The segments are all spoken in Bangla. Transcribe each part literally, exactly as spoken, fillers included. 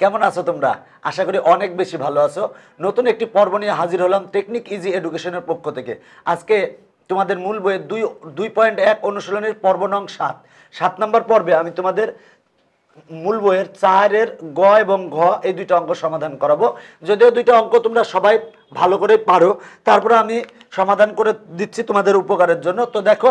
কেমন আছো তোমরা আশা করি অনেক বেশি ভালো আছো নতুন একটি পর্ব নিয়ে হাজির হলাম টেকনিক ইজি এডুকেশনের পক্ষ থেকে আজকে তোমাদের মূল বইয়ের দুই পয়েন্ট এক অনুশীলনের পর্ব নং সাত সাত নম্বর পর্বে আমি তোমাদের মূল বইয়ের চার এর গ এবং ঘ এই দুটো অঙ্ক সমাধান করাবো যদিও দুটো অঙ্ক তোমরা সবাই ভালো করে পারো তারপর আমি সমাধান করে দিচ্ছি তোমাদের উপকারের জন্য তো দেখো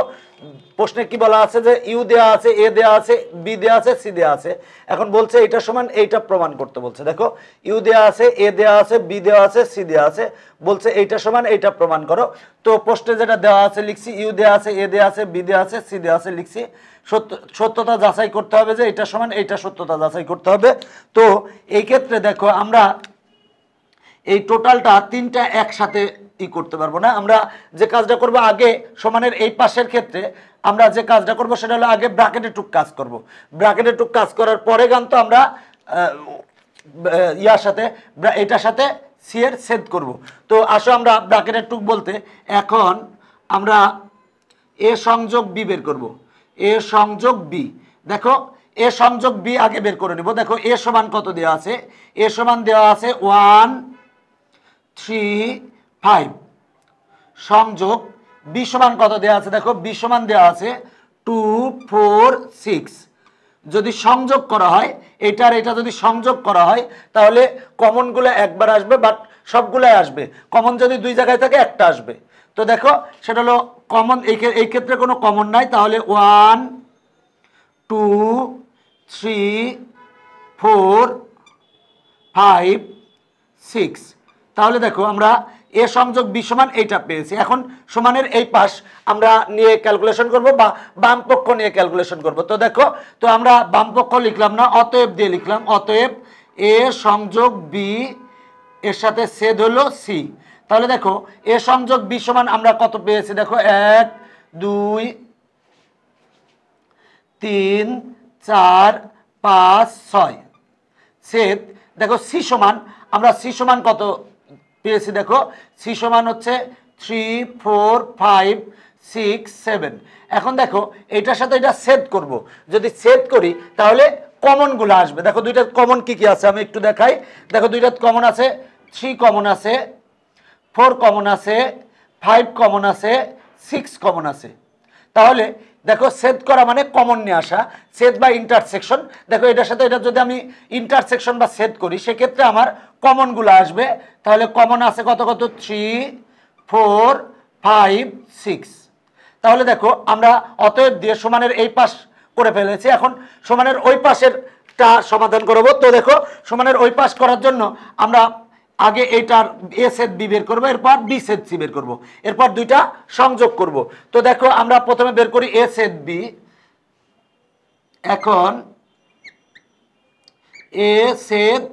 প্রশ্নে কি বলা আছে যে ইউ দেয়া আছে এ দেয়া আছে বি দেয়া আছে সি দেয়া আছে এখন বলছে এটা সমান এইটা প্রমাণ করতে বলছে দেখো ইউ দেয়া আছে এ দেয়া আছে বি দেয়া আছে সি দেয়া আছে বলছে এইটা সমান এইটা প্রমাণ করো তো প্রশ্নে যেটা দেওয়া আছে লিখছি ইউ দেয়া আছে এ দেয়া আছে বি দেয়া আছে সি দেয়া আছে লিখছি সত্যতা যাচাই করতে হবে যে এটা সমান এইটা সত্যতা যাচাই করতে হবে তো এই ক্ষেত্রে দেখো আমরা এই টোটালটা তিনটা একসাথে ই করতে পারবো না আমরা যে কাজটা করব আগে সমানের এই পাশের ক্ষেত্রে আমরা যে কাজটা করব সেটা হলো আগে ব্র্যাকেটে টুক কাজ করব ব্র্যাকেটে টুক কাজ করার পরে গান তো আমরা ইয়ার সাথে এটার সাথে সি এর ছেদ করব তো আসো আমরা ব্র্যাকেটের টুক বলতে এখন আমরা এ সংযোগ বি বের করব এ সংযোগ বি দেখো এ সংযোগ বি আগে বের করে নেব দেখো এ সমান কত দেওয়া আছে এ সমান দেওয়া আছে ওয়ান থ্রি ফাইভ সংযোগ বি সমান কত দেওয়া আছে দেখো বি সমান দেওয়া আছে টু ফোর সিক্স যদি সংযোগ করা হয় এটার এটা যদি সংযোগ করা হয় তাহলে কমনগুলো একবার আসবে বাট সবগুলাই আসবে কমন যদি দুই জায়গায় থাকে একটা আসবে তো দেখো সেটা হলো কমন এই ক্ষেত্রে কোনো কমন নাই তাহলে one two three four five six তাহলে দেখো আমরা এ সংযোগ বি সমান এইটা পেয়েছি এখন সমানের এই পাশ আমরা নিয়ে ক্যালকুলেশন করব বা বাম পক্ষ নিয়ে ক্যালকুলেশন করব তো দেখো তো আমরা বাম পক্ষ লিখলাম না অতএব দিয়ে লিখলাম অতএব এ সংযোগ বি এর সাথে ছেদ হলো সি তাহলে দেখো এ সংযোগ বি সমান আমরা কত পেয়েছি দেখো এক দুই তিন চার পাঁচ ছয় ছেদ দেখো সি সমান আমরা সি সমান কত পেয়েছি দেখো সি সমান হচ্ছে three four five six seven এখন দেখো এটার সাথে এটা সেট করব যদি সেট করি তাহলে কমনগুলো আসবে দেখো দুইটা কমন কি কি আছে আমি একটু দেখাই দেখো দুইটা কমন আছে থ্রি কমন আছে ফোর কমন আছে ফাইভ কমন আছে সিক্স কমন আছে তাহলে দেখো সেট করা মানে কমন নিয়ে আসা সেট বা ইন্টারসেকশন দেখো এটার সাথে এটা যদি আমি ইন্টারসেকশন বা সেট করি সেক্ষেত্রে আমার কমনগুলো আসবে তাহলে কমন আছে কত কত থ্রি ফোর ফাইভ সিক্স তাহলে দেখো আমরা অতএব দিয়ে সমানের এই পাশ করে ফেলেছি এখন সমানের ওই পাশেরটা সমাধান করবো তো দেখো সমানের ওই পাশ করার জন্য আমরা আগে এটার এ সেট বি বের করবো এরপর বি সেট সি বের করবো এরপর দুইটা সংযোগ করব তো দেখো আমরা প্রথমে বের করি এ সেট বি এখন A set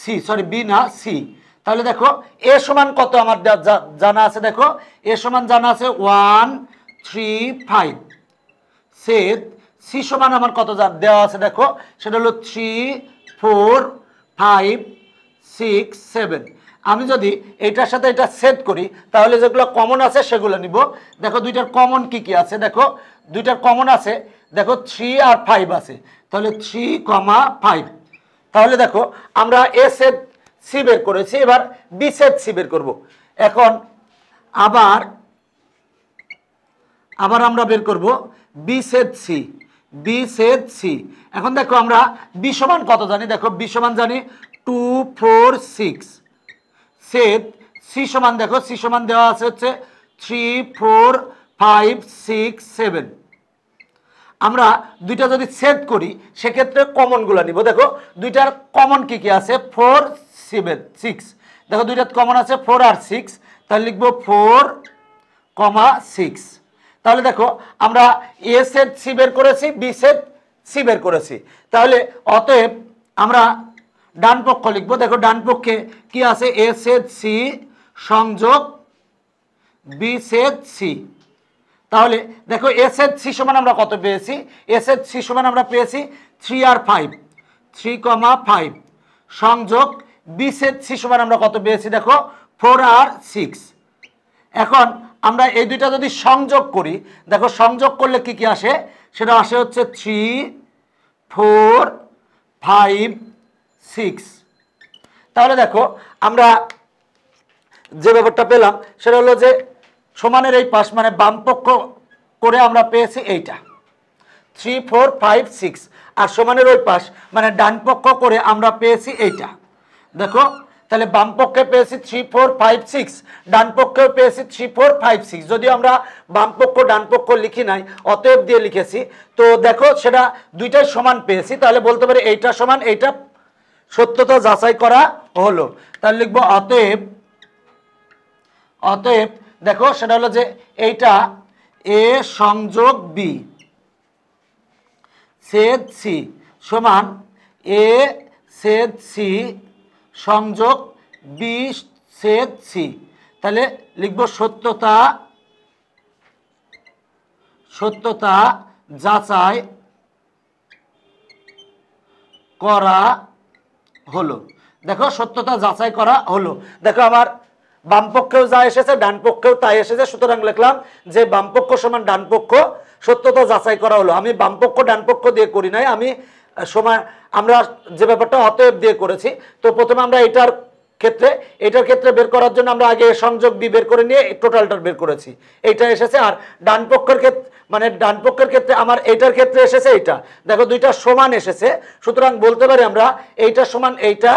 C sorry B না সি তাহলে দেখো এ সমান কত আমার জানা আছে দেখো এ সমান জানা আছে one three five set C সমান আমার কত দেওয়া আছে দেখো সেটা হলো three four five six seven আমি যদি এটার সাথে এটা সেট করি তাহলে যেগুলো কমন আছে সেগুলো নিব দেখো দুইটার কমন কি কি আছে দেখো দুইটার কমন আছে দেখো থ্রি আর ফাইভ আছে তাহলে থ্রি কমা ফাইভ তাহলে দেখো আমরা এ সেট সি বের করেছি এবার বি সেট সি বের করবো এখন আবার আবার আমরা বের করব B set C B set C এখন দেখো আমরা বি সমান কত জানি দেখো বি সমান জানি two four six set C সমান দেখো সি সমান দেওয়া আছে হচ্ছে three four five six seven আমরা দুইটা যদি সেট করি সেক্ষেত্রে কমনগুলো নিব দেখো দুইটার কমন কি কি আছে ফোর সেভেন সিক্স দেখো দুইটার কমন আছে ফোর আর সিক্স তাহলে লিখবো ফোর কমা সিক্স তাহলে দেখো আমরা এ সেট সি বের করেছি বি সেট সি বের করেছি তাহলে অতএব আমরা ডান পক্ষ লিখবো দেখো ডান পক্ষে কি আছে এ সেট সি সংযোগ বি সেট সি তাহলে দেখো এ সেট সি সমান আমরা কত পেয়েছি এ সেট সি সমান আমরা পেয়েছি থ্রি আর ফাইভ থ্রি কমা ফাইভ সংযোগ বি সেট সি সমান আমরা কত পেয়েছি দেখো ফোর আর সিক্স এখন আমরা এই দুইটা যদি সংযোগ করি দেখো সংযোগ করলে কি কি আসে সেটা আসে হচ্ছে থ্রি ফোর ফাইভ सिक्स। তাহলে দেখো আমরা যে ব্যাপারটা পেলাম সেটা হলো যে সমানের এই পাশ মানে বাম পক্ষ করে আমরা পেয়েছি এইটা থ্রি ফোর ফাইভ সিক্স আর সমানের ওই পাশ মানে ডান পক্ষ করে আমরা পেয়েছি এইটা। দেখো তাহলে বাম পক্ষে পেয়েছি থ্রি ফোর ফাইভ সিক্স ডান পক্ষেও পেয়েছি থ্রি ফোর ফাইভ সিক্স। যদিও আমরা বাম পক্ষ ডান পক্ষ লিখি নাই অতএব দিয়ে লিখেছি। তো দেখো সেটা দুইটাই সমান পেয়েছি তাহলে বলতে পারি এইটা সমান এইটা সত্যতা যাচাই করা হলো। তাহলে লিখবো অতএব অতএব দেখো সেটা হলো যে এইটা এ সংযোগ বি ছেদ সি সমান এ ছেদ সি সংযোগ বি ছেদ সি। তাহলে লিখব সত্যতা সত্যতা যাচাই করা হলো। দেখো সত্যতা যাচাই করা হলো। দেখো আমার বাম পক্ষেও যা এসেছে ডান পক্ষেও তাই এসেছে। সুতরাং লিখলাম যে বাম পক্ষ সমান ডান পক্ষ সত্যতা যাচাই করা হলো। আমি বাম পক্ষ ডান পক্ষ দিয়ে করি নাই, আমি সমান আমরা যে ব্যাপারটা অতএব দিয়ে করেছি। তো প্রথমে আমরা এটার ক্ষেত্রে এটার ক্ষেত্রে বের করার জন্য আমরা আগে সংযোগ বি বের করে নিয়ে টোটালটার বের করেছি, এইটা এসেছে। আর ডান পক্ষের ক্ষেত্রে মানে ডান পক্ষের ক্ষেত্রে আমার এইটার ক্ষেত্রে এসেছে এইটা। দেখো দুইটা সমান এসেছে সুতরাং বলতে পারি আমরা এইটা সমান এইটা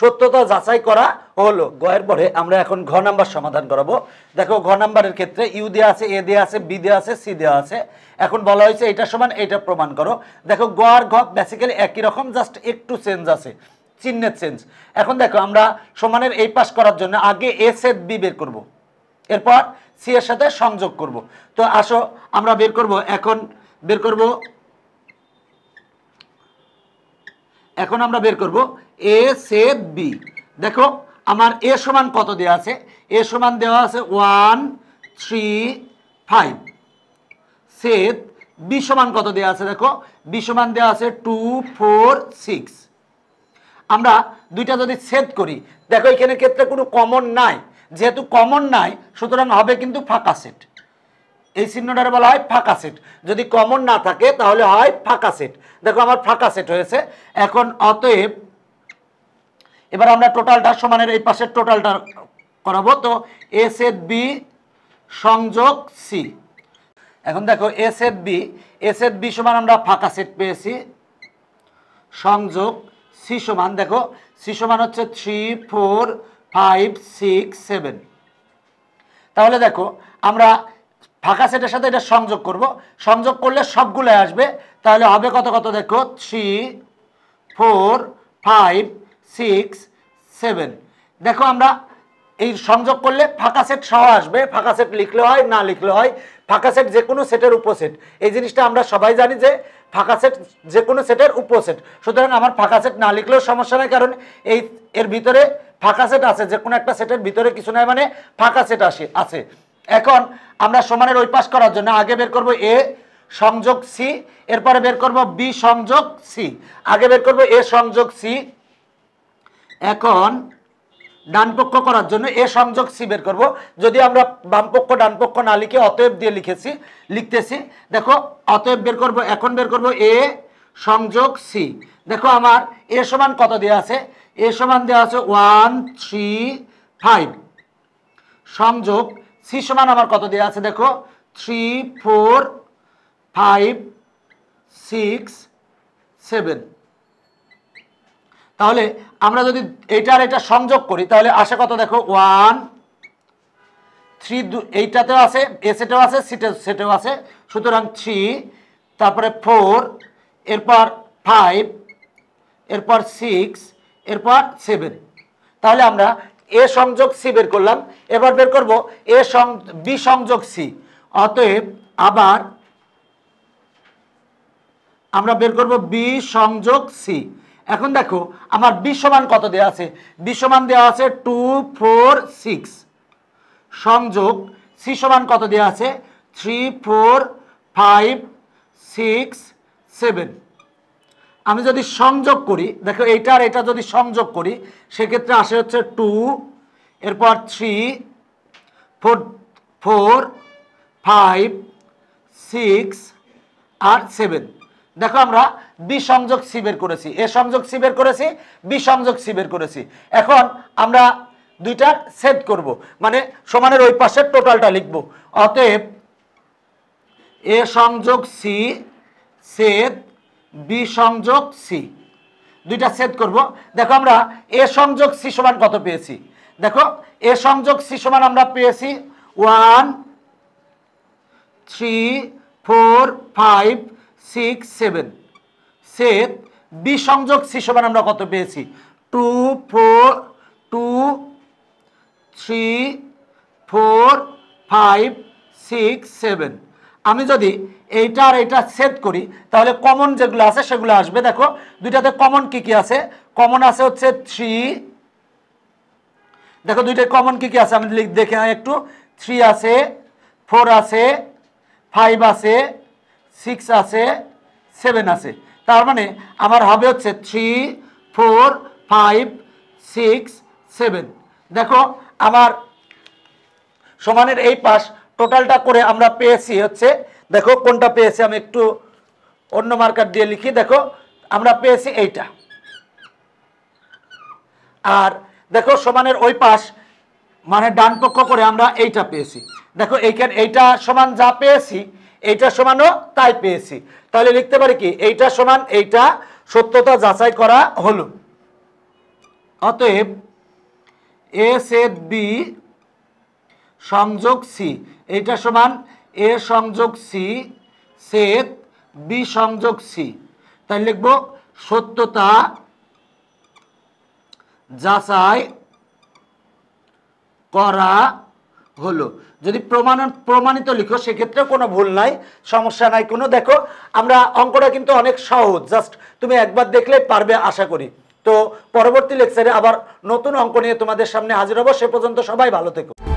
সত্যতা যাচাই করা হলো। গয়ের পরে আমরা এখন ঘ নাম্বার সমাধান করাবো। দেখো ঘ নাম্বারের ক্ষেত্রে ইউ দেওয়া আছে, এ দেওয়া আছে, বি দেওয়া আছে, সি দেওয়া আছে। এখন বলা হয়েছে এটা সমান এটা প্রমাণ করো। দেখো গ আর ঘ বেসিক্যালি একই রকম, জাস্ট একটু চেঞ্জ আছে, চিহ্নের চেঞ্জ। এখন দেখো আমরা সমানের এই পাশ করার জন্য আগে এ সেট বি বের করব, এরপর সি এর সাথে সংযোগ করব। তো আসো আমরা বের করব, এখন বের করব এখন আমরা বের করব এ সেট বি। দেখো আমার এ সমান কত দেওয়া আছে, এ সমান দেওয়া আছে one three five. Set B সমান কত দেওয়া আছে, দেখো বি সমান দেওয়া আছে টু ফোর সিক্স। আমরা দুইটা যদি সেট করি, দেখো এখানে ক্ষেত্রে কোনো কমন নাই, যেহেতু কমন নাই সুতরাং হবে কিন্তু ফাঁকা সেট। এই চিহ্নটার বলা হয় ফাঁকা সেট, যদি কমন না থাকে তাহলে হয় ফাঁকা সেট। দেখো আমার ফাঁকা সেট হয়েছে। এখন অতএব এবার আমরা টোটালটা সমানের এই পাশের টোটালটা করাবো। তো এ সেট বি সংযোগ সি। এখন দেখো A set B A set B সমান আমরা ফাঁকা সেট পেয়েছি, সংযোগ সি সমান দেখো সি সমান হচ্ছে three four five six seven. তাহলে দেখো আমরা ফাঁকা সেটের সাথে এটা সংযোগ করব, সংযোগ করলে সবগুলো আসবে। তাহলে হবে কত কত দেখো three four five six seven. দেখো আমরা এই সংযোগ করলে ফাঁকা সেট সহ আসবে, ফাঁকা সেট লিখলে হয় না লিখলে হয়, ফাঁকা সেট যে কোনো সেটের উপসেট। এই জিনিসটা আমরা সবাই জানি যে ফাঁকা সেট যে কোনো সেটের উপসেট। সুতরাং আমার ফাঁকা সেট না লিখলেও সমস্যা নেই, কারণ এই এর ভিতরে ফাঁকা সেট আছে, যে কোনো একটা সেটের ভিতরে কিছু নাই মানে ফাঁকা সেট আসে আছে। এখন আমরা সমানের ওই পাশ করার জন্য আগে বের করব এ সংযোগ সি, এরপরে বের করব বি সংযোগ সি। আগে বের করব এ সংযোগ সি, এখন ডান পক্ষ করার জন্য এ সংযোগ সি বের করব। যদি আমরা বাম পক্ষ ডান পক্ষ না লিখে অতএব দিয়ে লিখেছি লিখতেছি দেখো অতএব বের করব। এখন বের করব এ সংযোগ সি। দেখো আমার এ সমান কত দেওয়া আছে, এ সমান দেওয়া আছে ওয়ান থ্রি ফাইভ। সংযোগ সি সমান আমার কত দেওয়া আছে, দেখো three four five six seven. তাহলে আমরা যদি এইটা আর এটা সংযোগ করি তাহলে আসে কত দেখো ওয়ান থ্রি, এইটাতেও আছে এ সেটেও আছে সিটে সেটেও আছে। সুতরাং থ্রি তারপরে ফোর এরপর ফাইভ এরপর সিক্স এরপর সেভেন। তাহলে আমরা এ সংযোগ সি বের করলাম। এবার বের করব এ সং বি সংযোগ সি। অতএব আবার আমরা বের করব বি সংযোগ সি। এখন দেখো আমার বি সমান কত দেওয়া আছে, বি সমান দেওয়া আছে টু ফোর সিক্স। সংযোগ সি সমান কত দেওয়া আছে three four five six seven. আমি যদি সংযোগ করি দেখো এইটা আর এটা যদি সংযোগ করি সেক্ষেত্রে আসে হচ্ছে টু এরপর three four four five six আর সেভেন। দেখো আমরা বিসংযোগ সি বের করেছি, এ সংযোগ সি বের করেছি, বিসংযোগ সি বের করেছি। এখন আমরা দুইটা সেট করব, মানে সমানের ওই পাশে টোটালটা লিখব। অতএব এ সংযোগ সি সেট বি সংযোগ সি, দুইটা সেট করব। দেখো আমরা এ সংযোগ সি সমান কত পেয়েছি, দেখো এ সংযোগ সি সমান আমরা পেয়েছি one three four five six seven. Set B সংযোগ সি সমান আমরা কত পেয়েছি, two four two three four five six seven. আমি যদি এইটা আর এইটা সেট করি তাহলে কমন যেগুলো আছে সেগুলো আসবে। দেখো দুইটাতে কমন কি কি আছে, কমন আছে হচ্ছে থ্রি, দেখো দুইটায় কমন কি কি আছে আমি দেখে একটু, থ্রি আছে, ফোর আছে, ফাইভ আছে, সিক্স আছে, সেভেন আছে। তার মানে আমার হবে হচ্ছে three four five six seven. দেখো আমার সমানের এই পাশ টোটালটা করে আমরা পেয়েছি হচ্ছে, দেখো কোনটা পেয়েছি আমি একটু অন্য মার্কার দিয়ে লিখি, দেখো আমরা পেয়েছি এইটা। আর দেখো সমানের ওই পাশ মানে ডান পক্ষ করে আমরা এইটা পেয়েছি। দেখো এইখানে এইটা সমান যা পেয়েছি এইটা সমানও তাই পেয়েছি। তাহলে লিখতে পারি কি, এইটা সমান এইটা, সত্যতা যাচাই করা হলো। অতএব এ সেট বি সংযোগ সি এইটা সমান এ সংযোগ সি সেট বি সংযোগ সি। তাই লিখব সত্যতা যাচাই করা হলো। যদি প্রমাণ প্রমাণিত লিখো সেক্ষেত্রে কোনো ভুল নাই, সমস্যা নাই কোনো। দেখো আমরা অঙ্কটা কিন্তু অনেক সহজ, জাস্ট তুমি একবার দেখলে পারবে আশা করি। তো পরবর্তী লেকচারে আবার নতুন অঙ্ক নিয়ে তোমাদের সামনে হাজির হব। সে পর্যন্ত সবাই ভালো থেকো।